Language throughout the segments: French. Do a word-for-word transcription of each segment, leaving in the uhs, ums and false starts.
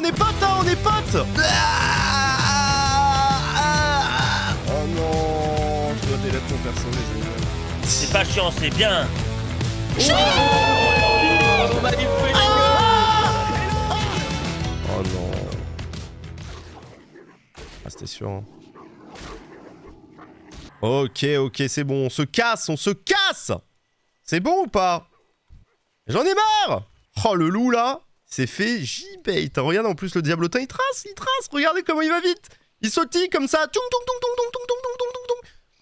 on est potes, hein, on est potes. Oh non, je dois délater mon perso, les amis. C'est pas chiant, c'est bien. Oh, oh, ah oh non. Ah, c'était sûr. Hein. Ok, ok, c'est bon, on se casse, on se casse. C'est bon ou pas? J'en ai marre. Oh, le loup, là, c'est fait J-bait. Regarde, en plus, le diablotin, il trace, il trace. Regardez comment il va vite. Il sautille comme ça.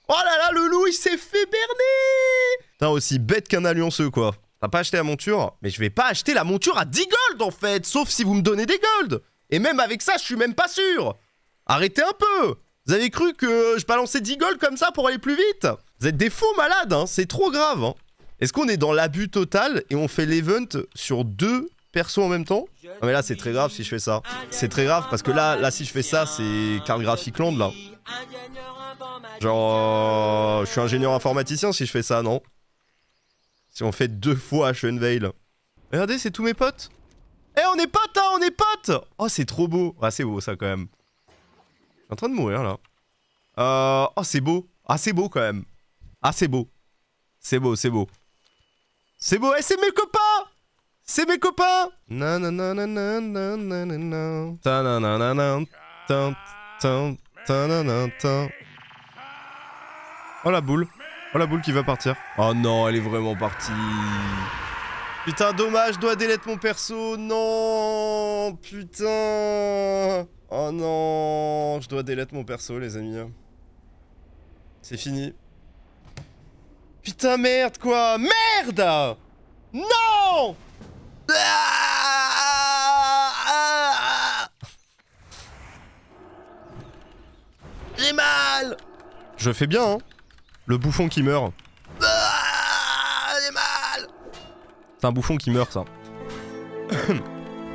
Oh là là, le loup, il s'est fait berner. Putain, aussi bête qu'un allianceux, quoi. T'as pas acheté la monture? Mais je vais pas acheter la monture à dix gold, en fait. Sauf si vous me donnez des gold. Et même avec ça, je suis même pas sûr. Arrêtez un peu. Vous avez cru que je balançais dix gold comme ça pour aller plus vite? Vous êtes des faux malades, hein. C'est trop grave, hein. Est-ce qu'on est dans l'abus total et on fait l'event sur deux persos en même temps? Non mais là c'est très grave si je fais ça. C'est très grave parce que là, là si je fais ça, c'est carte graphique land là. Genre, euh, je suis ingénieur informaticien si je fais ça, non? Si on fait deux fois H N Veil. Regardez, c'est tous mes potes. Eh, on est potes, hein, on est potes. Oh, c'est trop beau. Ah, c'est beau ça quand même. Je suis en train de mourir là. Euh, oh, c'est beau. Ah, c'est beau quand même. Ah, c'est beau. C'est beau, c'est beau. C'est beau, et c'est mes copains. C'est mes copains. Non non non non non non non non. Ta non non non non. Ta ta non non ta. Oh la boule. Oh la boule qui va partir. Oh non, elle est vraiment partie. Putain, dommage, je dois délète mon perso. Non, putain. Oh non, je dois délète mon perso, les amis. C'est fini. Putain, merde, quoi. Merde. Non. J'ai mal. Je fais bien, hein. Le bouffon qui meurt. J'ai mal. C'est un bouffon qui meurt, ça.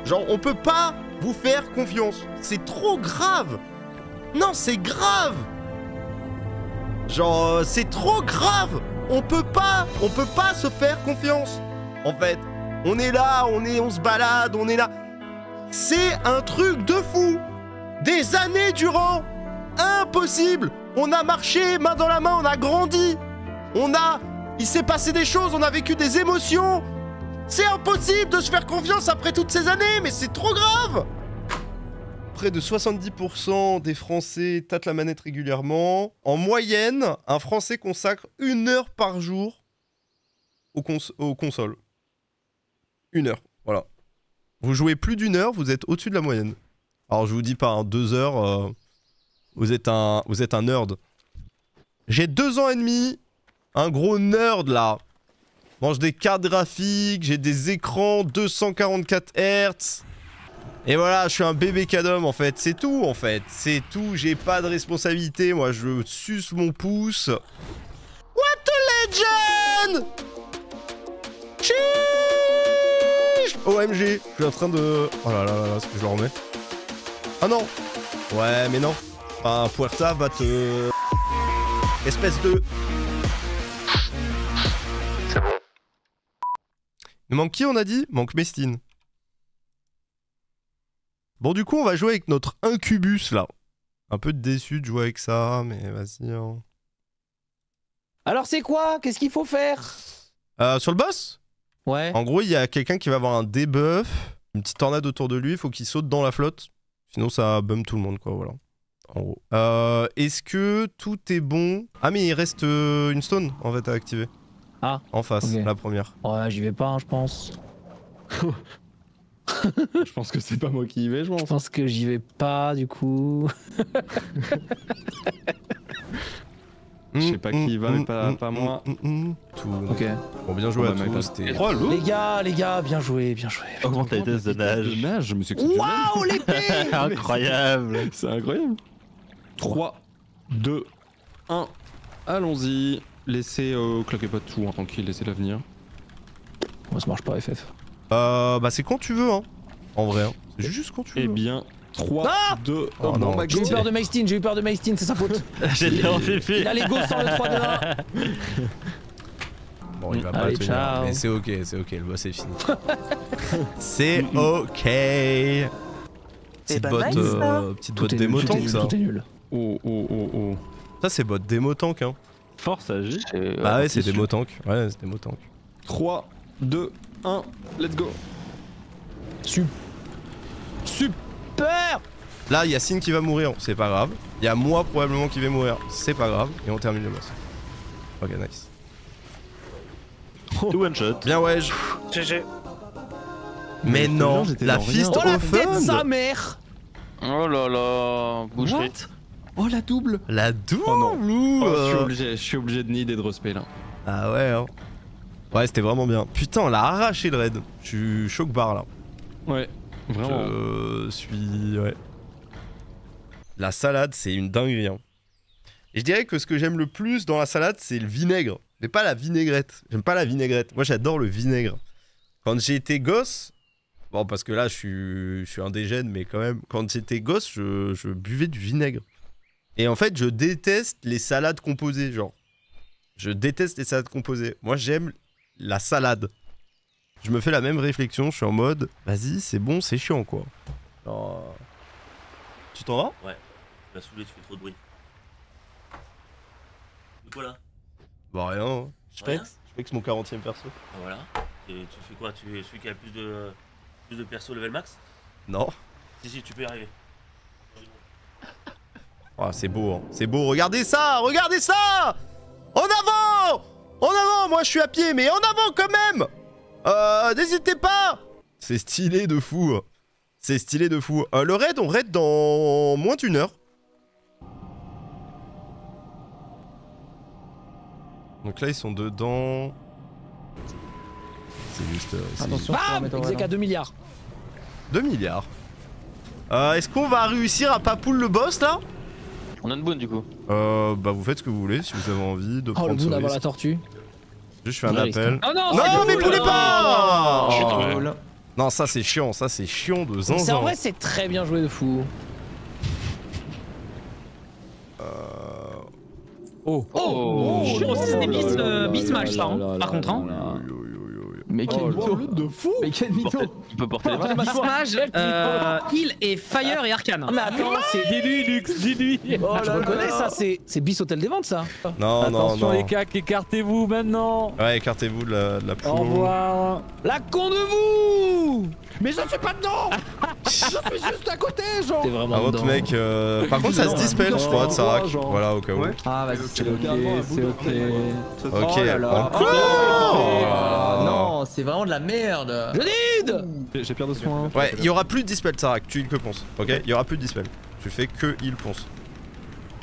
Genre, on peut pas vous faire confiance. C'est trop grave. Non, c'est grave. Genre, euh, c'est trop grave. On peut pas, on peut pas se faire confiance. En fait, on est là, on est, on se balade, on est là. C'est un truc de fou. Des années durant, impossible. On a marché main dans la main, on a grandi. On a, il s'est passé des choses, on a vécu des émotions. C'est impossible de se faire confiance après toutes ces années, mais c'est trop grave. Près de soixante-dix pour cent des Français tâtent la manette régulièrement. En moyenne, un Français consacre une heure par jour aux, cons aux consoles. Une heure, voilà. Vous jouez plus d'une heure, vous êtes au-dessus de la moyenne. Alors je vous dis pas, hein, deux heures, euh, vous, êtes un, vous êtes un nerd. J'ai deux ans et demi, un gros nerd là. Mange des cartes graphiques, j'ai des écrans deux cent quarante-quatre hertz. Et voilà, je suis un bébé cadom en fait, c'est tout en fait, c'est tout, j'ai pas de responsabilité, moi je suce mon pouce. What a legend! Chiche! O M G, je suis en train de... Oh là là là là, est-ce que je le remets? Ah non! Ouais mais non, un Puerta va te... Espèce de... C'est bon. Il manque qui on a dit? Manque Mestine. Bon, du coup, on va jouer avec notre Incubus, là. Un peu déçu de jouer avec ça, mais vas-y. Hein. Alors, c'est quoi? Qu'est-ce qu'il faut faire? euh, Sur le boss? Ouais. En gros, il y a quelqu'un qui va avoir un debuff, une petite tornade autour de lui, il faut qu'il saute dans la flotte. Sinon, ça bum tout le monde, quoi, voilà. En gros. Euh, Est-ce que tout est bon? Ah, mais il reste euh, une stone, en fait, à activer. Ah. En face, okay. La première. Ouais, j'y vais pas, hein, je pense. Je pense que c'est pas moi qui y vais, je pense. Je pense que j'y vais pas, du coup. Je sais pas qui y va, mais pas, pas moi. Tout. Ok. Bon, bien joué à tous. Les gars, les gars, bien joué, bien joué. Augmente la vitesse de nage. Waouh, l'épée. Incroyable. C'est incroyable. trois, deux, un. Allons-y. Laissez, euh, claquez pas tout, hein, tranquille, laissez l'avenir. Moi, ça marche pas, F F. Euh, bah c'est quand tu veux, hein. En vrai, hein. C'est juste quand tu veux. Eh bien, trois, deux, un. Oh non, j'ai eu peur de Maestin, j'ai eu peur de Maestin, c'est sa faute. J'étais en fifi. Il a les gosses sur le trois, deux, un. Bon, il va pas le tenir. Mais c'est ok, c'est ok, le boss est fini. C'est ok. Petite botte, euh, petite botte démotank ça. Tout est nul. Oh oh oh oh. Ça c'est botte démotank hein. Force agit. Ah ouais c'est démotank. Ouais c'est démotank. trois, deux, un, let's go. Sup. Super. Là il y a Sin qui va mourir, c'est pas grave. Il y a moi probablement qui vais mourir, c'est pas grave. Et on termine le boss. Ok nice. Tout one shot. Bien ouais je... G G. Mais, mais non, non la fist au feu. Oh la tête sa mère. Oh là là, bouge vite. Oh la double. La double. Oh non, oh, euh... je, suis obligé, je suis obligé de nier Drospé là. Ah ouais hein. Ouais c'était vraiment bien. Putain on l'a arraché le raid. Je suis choc barre là. Ouais, vraiment. Je suis... ouais. La salade c'est une dinguerie hein. Et je dirais que ce que j'aime le plus dans la salade c'est le vinaigre. Mais pas la vinaigrette. J'aime pas la vinaigrette. Moi j'adore le vinaigre. Quand j'étais gosse... Bon, parce que là, je suis, je suis un dégène, mais quand même, quand j'étais gosse, je, je buvais du vinaigre. Et en fait, je déteste les salades composées, genre. Je déteste les salades composées. Moi, j'aime la salade. Je me fais la même réflexion, je suis en mode, vas-y, c'est bon, c'est chiant, quoi. Genre... Tu t'en vas? Ouais. Tu m'as saoulé, tu fais trop de bruit. De quoi, là? Bah rien. Je pexe, je pexe mon quarantième perso. Ah, voilà. Et tu fais quoi? Tu es celui qui a le plus de... de perso level max? Non. Si si tu peux y arriver. Oh, c'est beau hein. C'est beau, regardez ça, regardez ça. En avant. En avant, moi je suis à pied mais en avant quand même. Euh, n'hésitez pas. C'est stylé de fou. C'est stylé de fou. Euh, le raid on raid dans moins d'une heure. Donc là ils sont dedans. C'est juste... Euh, attention, X K deux milliards. deux milliards. Euh, Est-ce qu'on va réussir à pas pull le boss là? On a une boon du coup. Euh, bah vous faites ce que vous voulez si vous avez envie de oh, prendre le boon d'avoir la tortue. Juste je fais un appel. Oh non, non mais pullez pas oh. Non ça c'est chiant, ça c'est chiant de zinzin. En vrai c'est très bien joué de fou. Euh... Oh oh, oh, oh, oh c'est des bis, euh, bis match ça hein, par contre hein. Mais quel mytho de fou! Mais quel mytho! Il peut porter les massages, heal et fire et arcane. Mais attends, c'est dis-lui, Lux, dis-lui! Je reconnais ça, c'est bis hôtel des ventes ça! Non, non, non! Attention les cacs, écartez-vous maintenant! Ouais, écartez-vous de la poule! Au revoir! La con de vous! Mais je suis pas dedans! Je suis juste à côté, genre! Un autre mec, par contre ça se dispelle, je crois, de Sarak. Voilà, au cas où. Ah, vas-y, c'est ok, c'est ok. Ok, non! C'est vraiment de la merde. Je lead. J'ai peur de soin. Ouais, il y aura plus de dispel, Sarak. Tu heal que ponce. Ok, il y aura plus de dispel. Tu fais que heal ponce.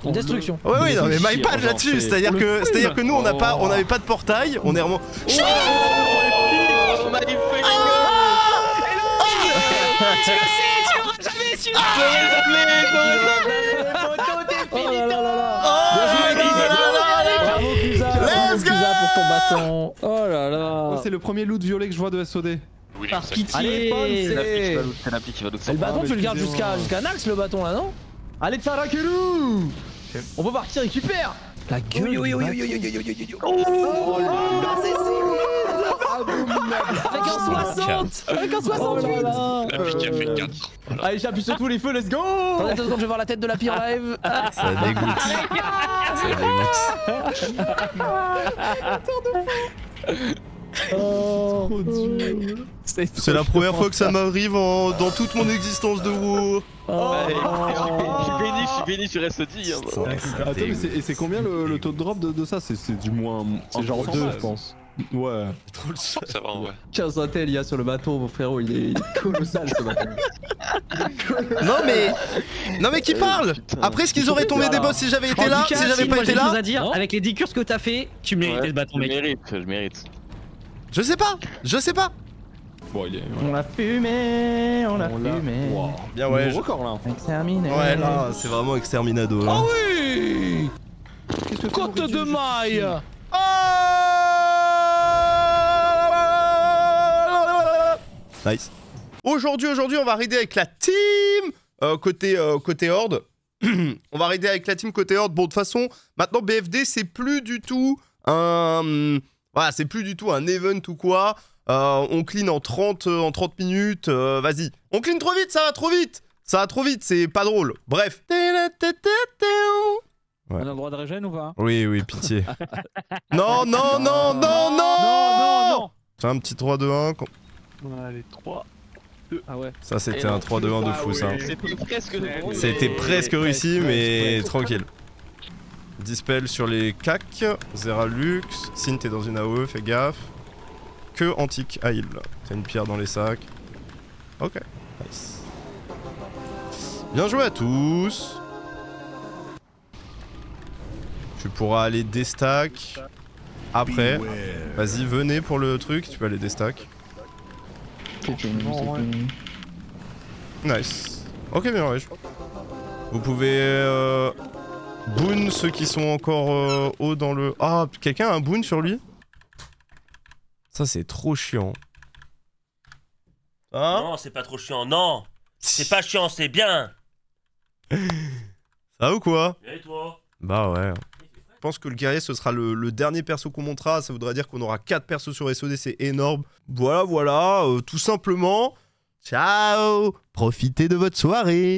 Une destruction. Ouais, oui, non, mais my pad là-dessus. C'est-à-dire que, c'est-à-dire que nous, on n'a pas, on n'avait pas de portail. On est vraiment. Oh magnifique. Oh là là. Oh, c'est le premier loot violet que je vois de S O D. Oui, par pitié. C'est l'appli qui va loot. Le bâton, tu le gardes jusqu'à jusqu'à Nax le bâton là, non? Allez, Tsarakelou. On peut voir qui récupère. La gueule. Oh là, c'est abominable. Avec un soixante. Avec un soixante-huit. L'appli qui a fait quatre. Allez, j'appuie sur tous les feux, let's go. Attends, je vais voir la tête de la pire live. Ça dégoûte. C'est oh, trop dur. C'est la première fois que ça m'arrive dans toute mon existence de WoW. Oh. Oh. Je bénis, je bénis sur S O D. Hein. Attends, mais et c'est combien le, le taux de drop de, de ça? C'est du moins genre deux, je pense. Ouais. Trop le seul. Ça va, ouais. quinze intel il y a sur le bateau, mon frérot, il est, il est colossal ce bateau. Non mais, non mais qui parle? Après ce qu'ils auraient tombé des boss si j'avais été là, si j'avais pas été là. Avec les dix cures que t'as fait, tu méritais ce bâton mec. Je mérite, je mérite. Je sais pas, je sais pas. Bon, il est, ouais. On l'a fumé, on l'a fumé. Wow. Bien ouais. Record là. Exterminé. Ouais là, c'est vraiment exterminado. Là. Oh oui. Côte de maille. Oh. Nice. Aujourd'hui, aujourd'hui, on va raider avec la team euh, côté, euh, côté Horde. On va raider avec la team côté Horde. Bon, de toute façon, maintenant B F D, c'est plus du tout un, voilà, c'est plus du tout un event ou quoi. Euh, on clean en trente minutes. Euh, Vas-y, on clean trop vite, ça va trop vite. Ça va trop vite, c'est pas drôle. Bref. Ouais. On a le droit de régène ou pas? Oui, oui, pitié. Non, non, non, non, non, non, non, non. C'est un petit trois deux un. Allez, trois deux. Ah ouais. Ça, c'était un trois deux un de fou, ça. C'était presque réussi, mais tranquille. Dispel sur les C A C. Zeralux. Sin, t'es dans une A O E, fais gaffe. Que antique à heal. T'as une pierre dans les sacs. Ok, nice. Bien joué à tous. Tu pourras aller déstack après. Vas-y, venez pour le truc, tu peux aller déstack. Nice. Ok, bien ouais. Vous pouvez euh, boon ceux qui sont encore euh, haut dans le... Ah, quelqu'un a un boon sur lui? Ça c'est trop chiant. Hein? Non, c'est pas trop chiant, non. C'est pas chiant, c'est bien. Ça ou quoi? Et toi? Bah ouais. Je pense que le guerrier ce sera le, le dernier perso qu'on montera, ça voudra dire qu'on aura quatre persos sur S O D, c'est énorme. Voilà, voilà, euh, tout simplement. Ciao. Profitez de votre soirée.